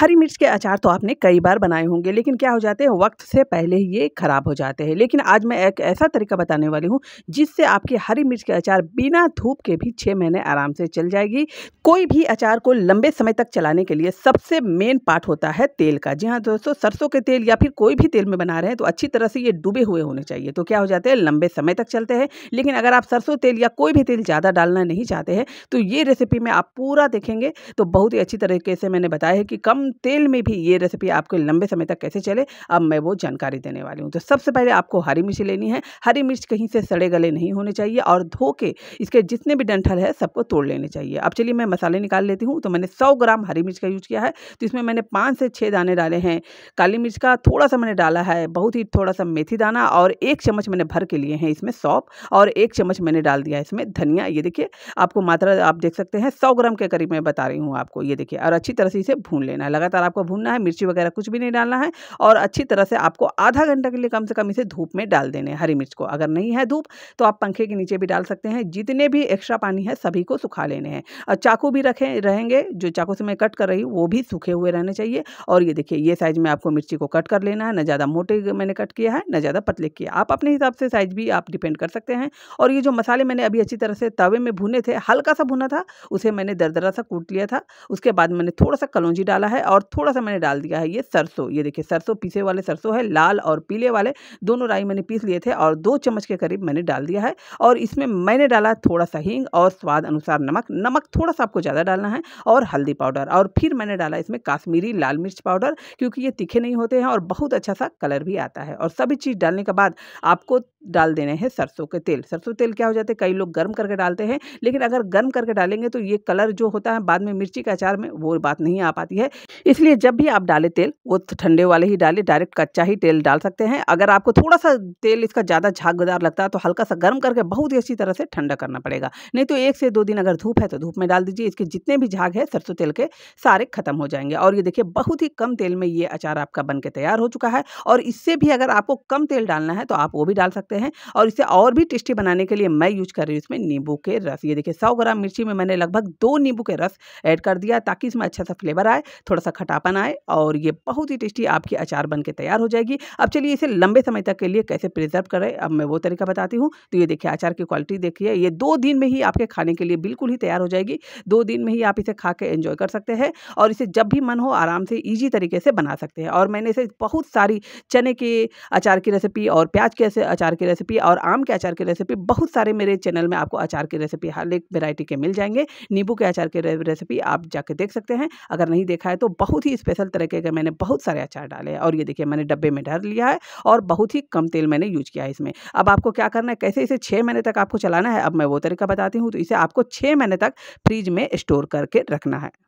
हरी मिर्च के अचार तो आपने कई बार बनाए होंगे, लेकिन क्या हो जाते हैं, वक्त से पहले ही ये ख़राब हो जाते हैं। लेकिन आज मैं एक ऐसा तरीका बताने वाली हूँ जिससे आपकी हरी मिर्च के अचार बिना धूप के भी 6 महीने आराम से चल जाएगी। कोई भी अचार को लंबे समय तक चलाने के लिए सबसे मेन पार्ट होता है तेल का। जी हाँ दोस्तों, सरसों के तेल या फिर कोई भी तेल में बना रहे हैं तो अच्छी तरह से ये डूबे हुए होने चाहिए, तो क्या हो जाते हैं, लंबे समय तक चलते हैं। लेकिन अगर आप सरसों तेल या कोई भी तेल ज़्यादा डालना नहीं चाहते हैं तो ये रेसिपी में आप पूरा देखेंगे तो बहुत ही अच्छी तरीके से मैंने बताया है कि कम तेल में भी ये रेसिपी आपको लंबे समय तक कैसे चले, अब मैं वो जानकारी देने वाली हूँ। तो सबसे पहले आपको हरी मिर्च लेनी है। हरी मिर्च कहीं से सड़े गले नहीं होने चाहिए और धो के इसके जितने भी डंठल है सबको तोड़ लेने चाहिए। अब चलिए मैं मसाले निकाल लेती हूँ। तो मैंने 100 ग्राम हरी मिर्च का यूज़ किया है, तो इसमें मैंने 5 से 6 दाने डाले हैं। काली मिर्च का थोड़ा सा मैंने डाला है, बहुत ही थोड़ा सा मेथी दाना, और 1 चम्मच मैंने भर के लिए हैं इसमें सौंफ, और 1 चम्मच मैंने डाल दिया इसमें धनिया। ये देखिए, आपको मात्रा आप देख सकते हैं, 100 ग्राम के करीब मैं बता रही हूँ आपको। ये देखिए, और अच्छी तरह से इसे भून लेना है, लगातार आपको भूनना है, मिर्ची वगैरह कुछ भी नहीं डालना है। और अच्छी तरह से आपको आधा घंटा के लिए कम से कम इसे धूप में डाल देने हैं हरी मिर्च को। अगर नहीं है धूप तो आप पंखे के नीचे भी डाल सकते हैं। जितने भी एक्स्ट्रा पानी है सभी को सुखा लेने हैं, और चाकू भी रहेंगे, जो चाकू से मैं कट कर रही हूँ वो भी सूखे हुए रहने चाहिए। और ये देखिए, ये साइज़ में आपको मिर्ची को कट कर लेना है, ना ज़्यादा मोटे मैंने कट किया है ना ज़्यादा पतले किया, आप अपने हिसाब से साइज़ भी आप डिपेंड कर सकते हैं। और ये जो मसाले मैंने अभी अच्छी तरह से तवे में भुने थे, हल्का सा भुना था, उसे मैंने दरदरा सा कूट लिया था। उसके बाद मैंने थोड़ा सा कलौंजी डाला है, और थोड़ा सा मैंने डाल दिया है ये सरसों। ये देखिए, सरसों पीसे वाले सरसों है, लाल और पीले वाले दोनों राई मैंने पीस लिए थे, और 2 चम्मच के करीब मैंने डाल दिया है। और इसमें मैंने डाला थोड़ा सा हींग और स्वाद अनुसार नमक थोड़ा सा आपको ज़्यादा डालना है, और हल्दी पाउडर। और फिर मैंने डाला इसमें काश्मीरी लाल मिर्च पाउडर, क्योंकि ये तीखे नहीं होते हैं और बहुत अच्छा सा कलर भी आता है। और सभी चीज़ डालने के बाद आपको डाल देने हैं सरसों के तेल। सरसों तेल क्या हो जाते हैं, कई लोग गर्म करके डालते हैं, लेकिन अगर गर्म करके डालेंगे तो ये कलर जो होता है बाद में मिर्ची के अचार में वो बात नहीं आ पाती है। इसलिए जब भी आप डालें तेल वो ठंडे वाले ही डालें, डायरेक्ट कच्चा ही तेल डाल सकते हैं। अगर आपको थोड़ा सा तेल इसका ज़्यादा झागदार लगता है तो हल्का सा गर्म करके बहुत ही अच्छी तरह से ठंडा करना पड़ेगा, नहीं तो 1 से 2 दिन अगर धूप है तो धूप में डाल दीजिए, इसके जितने भी झाग है सरसों तेल के सारे खत्म हो जाएंगे। और ये देखिए, बहुत ही कम तेल में ये अचार आपका बन के तैयार हो चुका है। और इससे भी अगर आपको कम तेल डालना है तो आप वो भी डाल सकते हैं। और इसे और भी टेस्टी बनाने के लिए मैं यूज कर रही हूँ इसमें नींबू के रस। ये देखिए, 100 ग्राम मिर्ची में मैंने लगभग 2 नींबू के रस ऐड कर दिया ताकि इसमें अच्छा सा फ्लेवर आए, थोड़ा सा खटापन आए, और ये बहुत ही टेस्टी आपकी अचार बन के तैयार हो जाएगी। अब चलिए इसे लंबे समय तक के लिए कैसे प्रिजर्व करें, अब मैं वो तरीका बताती हूँ। तो ये देखिए, अचार की क्वालिटी देखिए, ये 2 दिन में ही आपके खाने के लिए बिल्कुल ही तैयार हो जाएगी। 2 दिन में ही आप इसे खा के एंजॉय कर सकते हैं, और इसे जब भी मन हो आराम से ईजी तरीके से बना सकते हैं। और मैंने इसे बहुत सारी चने के अचार की रेसिपी और प्याज के अचार की रेसिपी और आम के अचार की रेसिपी, बहुत सारे मेरे चैनल में आपको अचार की रेसिपी हर एक वैरायटी के मिल जाएंगे। नींबू के अचार की रेसिपी आप जाके देख सकते हैं, अगर नहीं देखा है तो बहुत ही स्पेशल तरीके के मैंने बहुत सारे अचार डाले हैं। और ये देखिए, मैंने डब्बे में ढर लिया है और बहुत ही कम तेल मैंने यूज किया है इसमें। अब आपको क्या करना है, कैसे इसे 6 महीने तक आपको चलाना है, अब मैं वो तरीका बताती हूँ। तो इसे आपको 6 महीने तक फ्रीज में स्टोर करके रखना है।